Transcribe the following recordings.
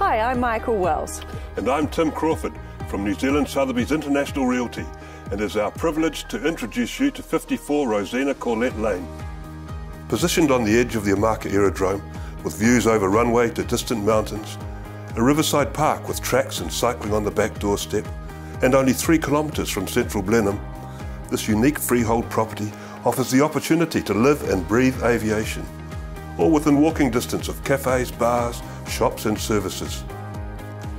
Hi, I'm Michael Wells. And I'm Tim Crawford from New Zealand Sotheby's International Realty. It is our privilege to introduce you to 54 Rosina Corlett Lane. Positioned on the edge of the Omaka Aerodrome, with views over runway to distant mountains, a riverside park with tracks and cycling on the back doorstep, and only 3 kilometres from central Blenheim, this unique freehold property offers the opportunity to live and breathe aviation, all within walking distance of cafes, bars, shops and services.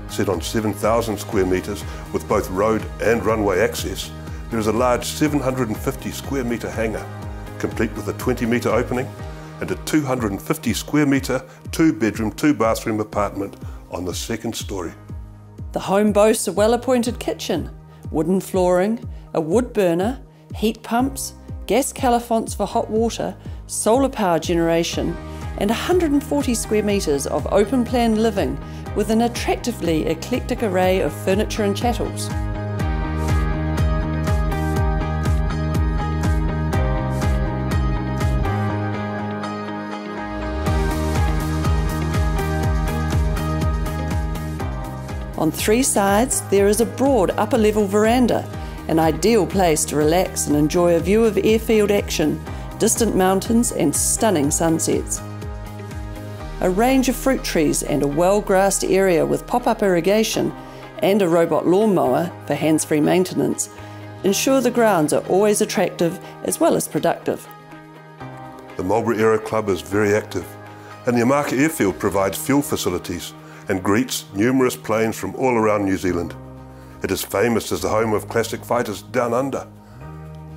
Set on 7,000 square metres with both road and runway access, there is a large 750 square metre hangar, complete with a 20 metre opening and a 250 square metre, 2-bedroom, 2-bathroom apartment on the 2nd storey. The home boasts a well-appointed kitchen, wooden flooring, a wood burner, heat pumps, gas calafonts for hot water, solar power generation, and 140 square metres of open-plan living with an attractively eclectic array of furniture and chattels. On 3 sides, there is a broad upper-level veranda, an ideal place to relax and enjoy a view of airfield action, distant mountains and stunning sunsets. A range of fruit trees and a well-grassed area with pop-up irrigation and a robot lawnmower for hands-free maintenance ensure the grounds are always attractive as well as productive. The Marlborough Aero Club is very active, and the Omaka Airfield provides fuel facilities and greets numerous planes from all around New Zealand. It is famous as the home of Classic Fighters Downunder.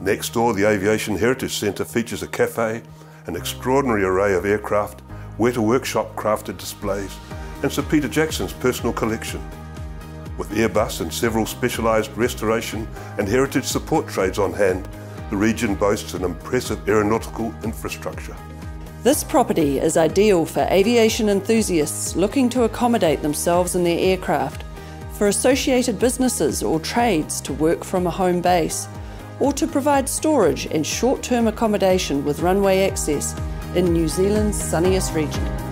Next door, the Aviation Heritage Centre features a cafe, an extraordinary array of aircraft, Weta Workshop crafted displays, and Sir Peter Jackson's personal collection. With Airbus and several specialised restoration and heritage support trades on hand, the region boasts an impressive aeronautical infrastructure. This property is ideal for aviation enthusiasts looking to accommodate themselves in their aircraft, for associated businesses or trades to work from a home base, or to provide storage and short-term accommodation with runway access in New Zealand's sunniest region.